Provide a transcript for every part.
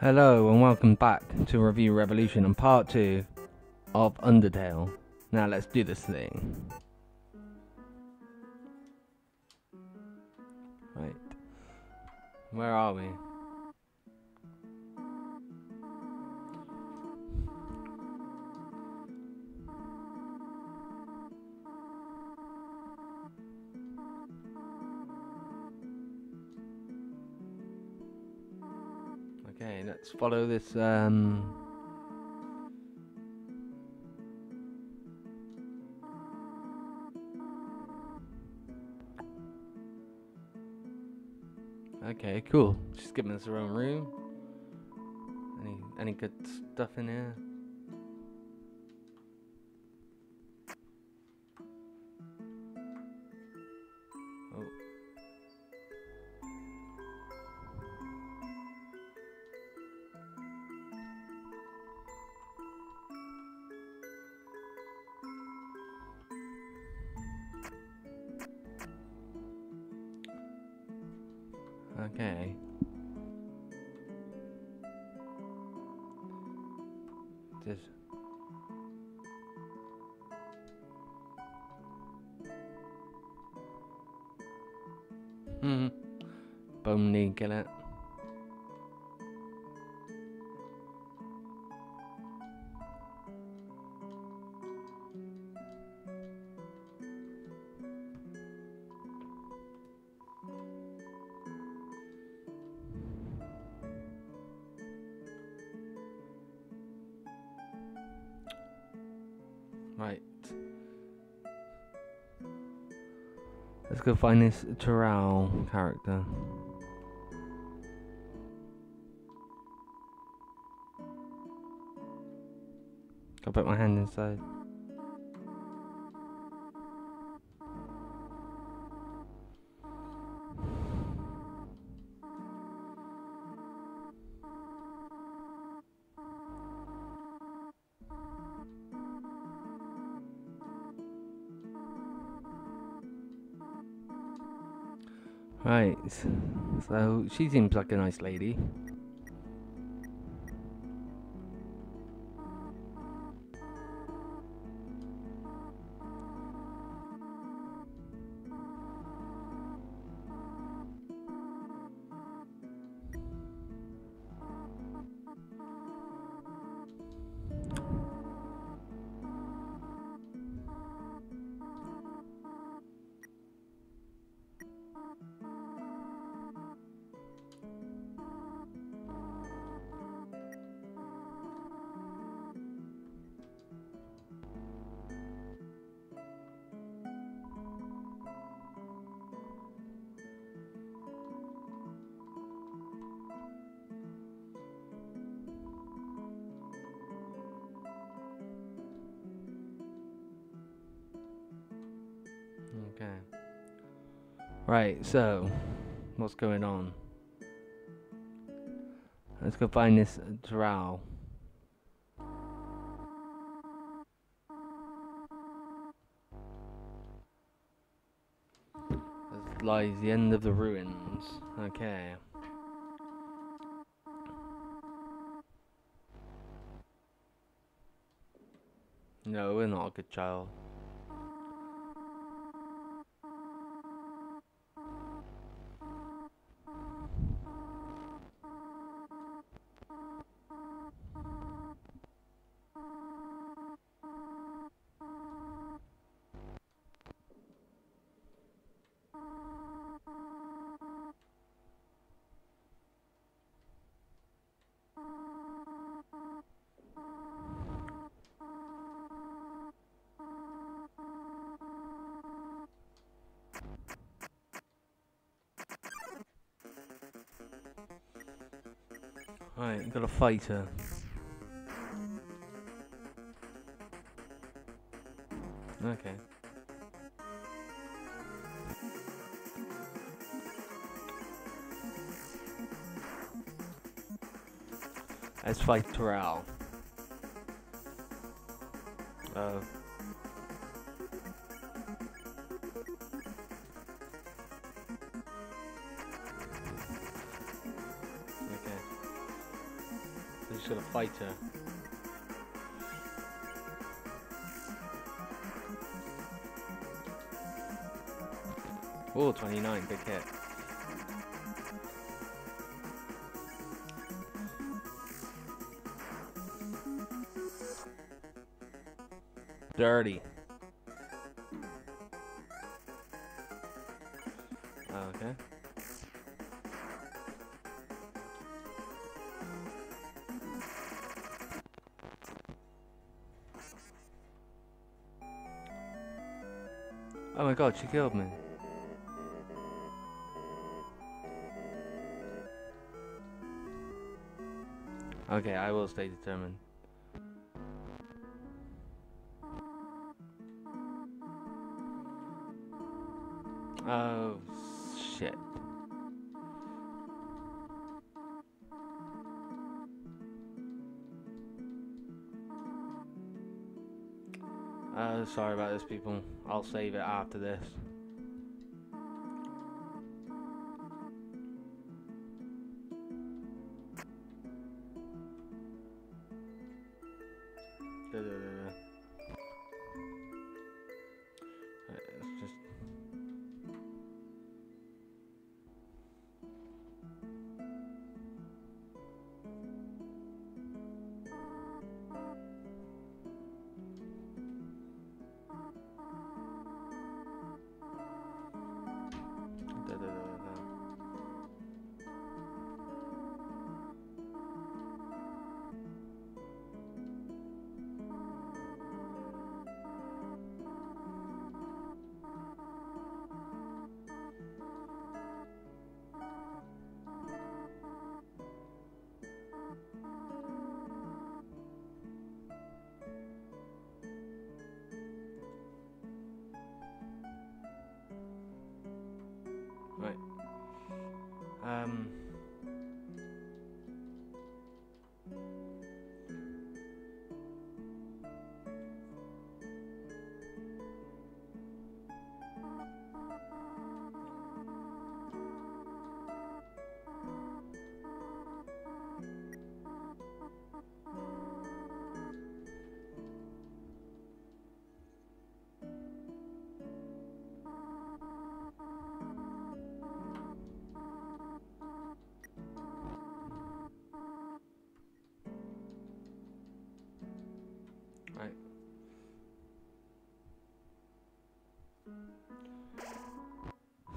Hello and welcome back to Review Revolution and part 2 of Undertale. Now let's do this thing. Right. Where are we? Okay, let's follow this, Okay, cool. She's giving us her own room. Any good stuff in here? Okay. Just. Bone knee killer. Right. Let's go find this Toriel character. I'll put my hand inside. Right, so she seems like a nice lady. Okay. Right, so what's going on? Let's go find this Toriel. This lies the end of the ruins. Okay. No, we're not a good child. Right, got a fighter. Okay. Let's fight Toriel. Oh. to the fighter. Oh, 29, big hit. Dirty. Okay. Oh my god, she killed me. Okay, I will stay determined. Oh, shit. Sorry about this, people. I'll save it after this.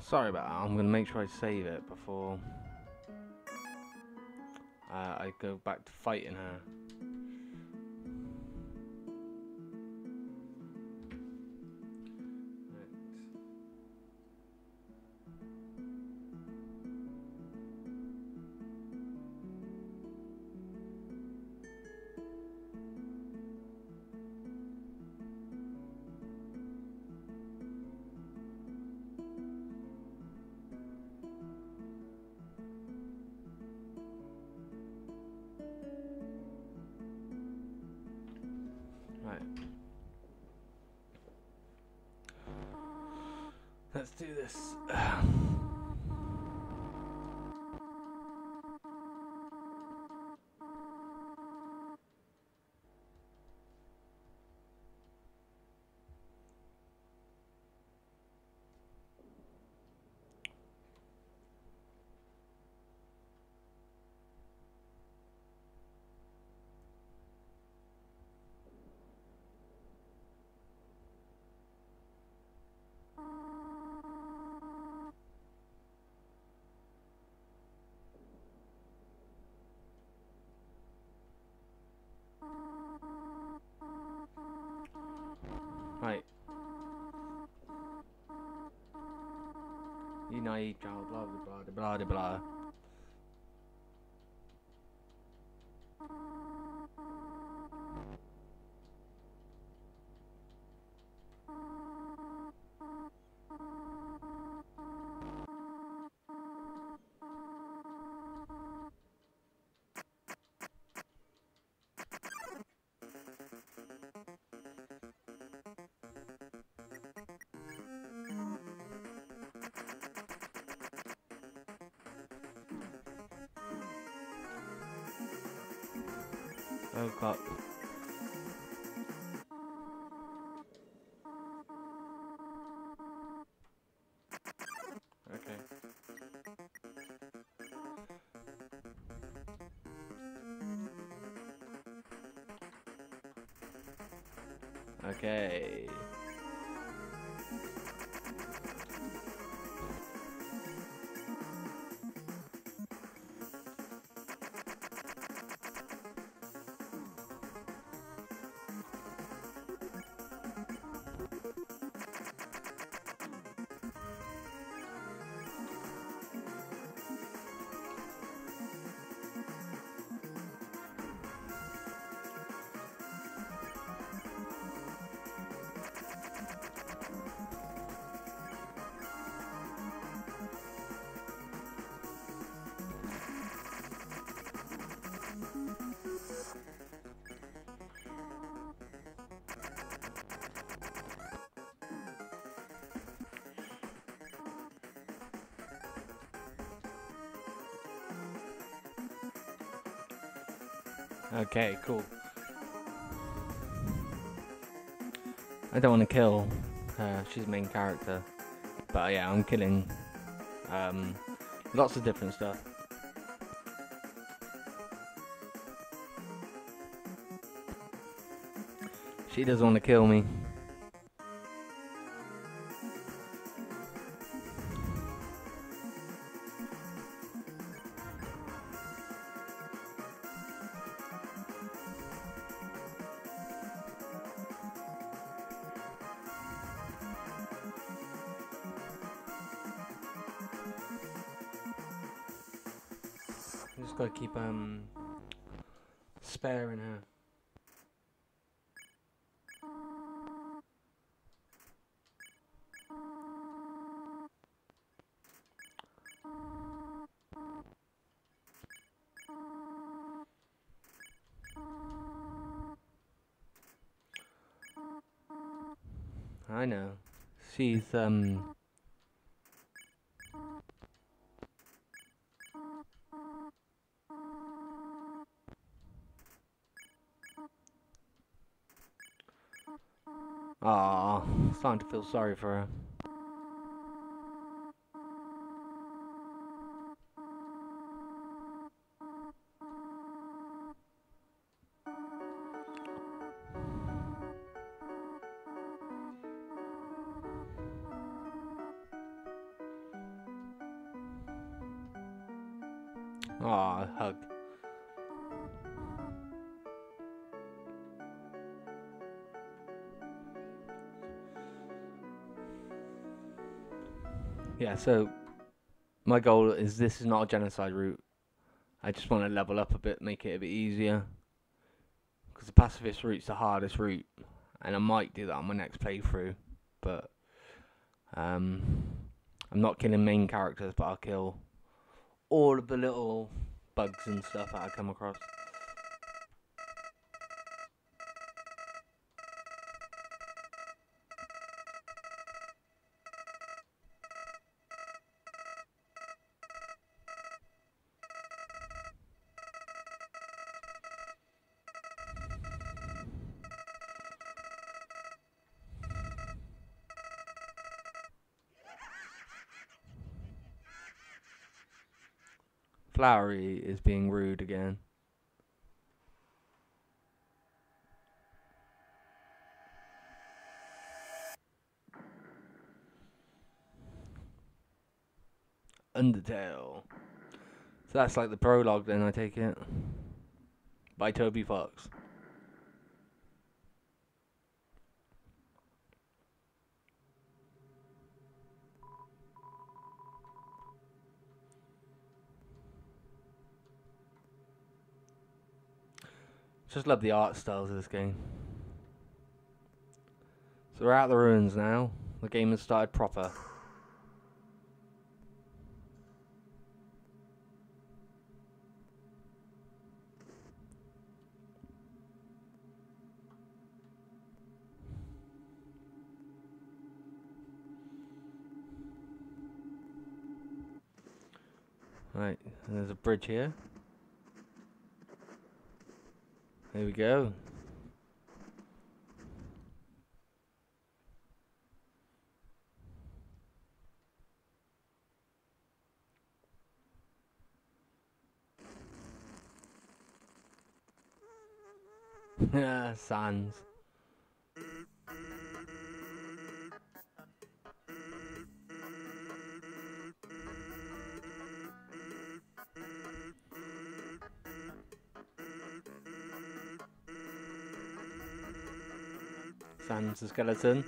Sorry about that, I'm going to make sure I save it before I go back to fighting her. Let's do this. You naive child, blah blah blah blah blah. about. Okay. Okay. Okay, cool. I don't want to kill her, she's the main character. But yeah, I'm killing lots of different stuff. She doesn't want to kill me. I just gotta keep sparing her. I know. She's aww, I'm starting to feel sorry for her. Aw, a hug. Yeah, so my goal is this is not a genocide route. I just want to level up a bit, make it a bit easier. Because the pacifist route's the hardest route. And I might do that on my next playthrough. But I'm not killing main characters, but I'll kill all of the little bugs and stuff that I come across. Flowery is being rude again. Undertale. So that's like the prologue then, I take it. By Toby Fox. Just love the art styles of this game. So we're out of the ruins now. The game has started proper. Right, and there's a bridge here. There we go. Sans. Sans the skeleton.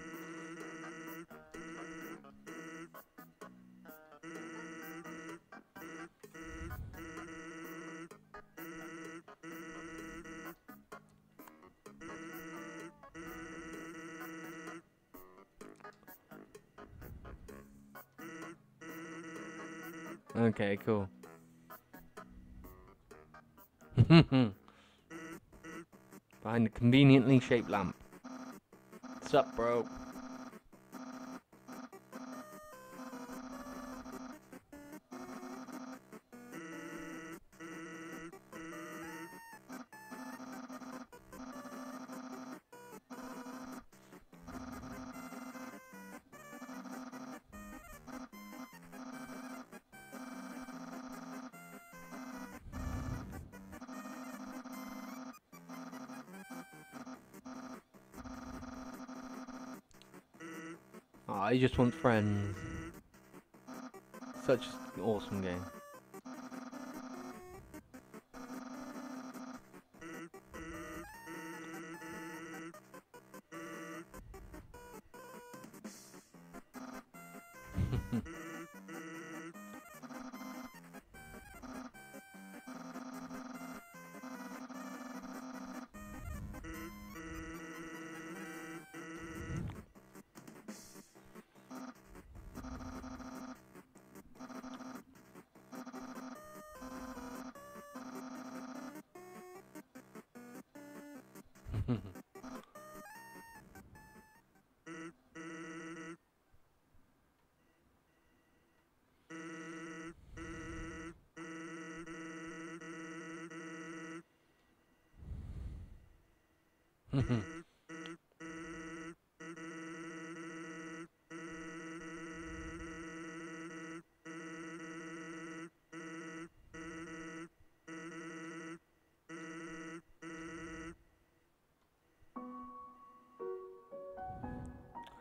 Okay, cool. Behind a conveniently shaped lamp. What's up, bro? I just want friends. Such an awesome game.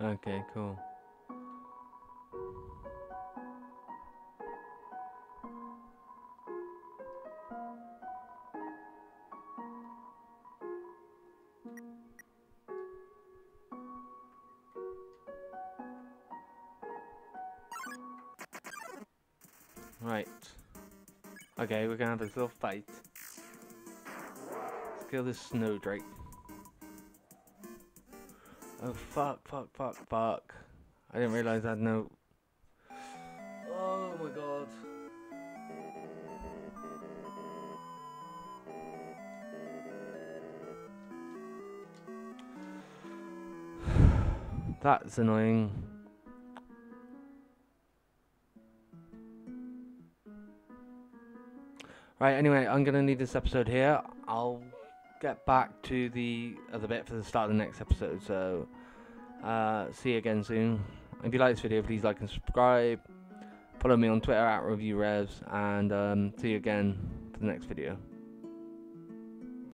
Okay, cool. Right. Okay, we're gonna have this little fight. Let's kill this snowdrake. Oh fuck. I didn't realise I had no... Oh my god. That's annoying. Right, anyway, I'm going to leave this episode here. I'll get back to the other bit for the start of the next episode, so see you again soon. If you like this video, please like and subscribe, follow me on Twitter @ReviewRevs, and see you again for the next video.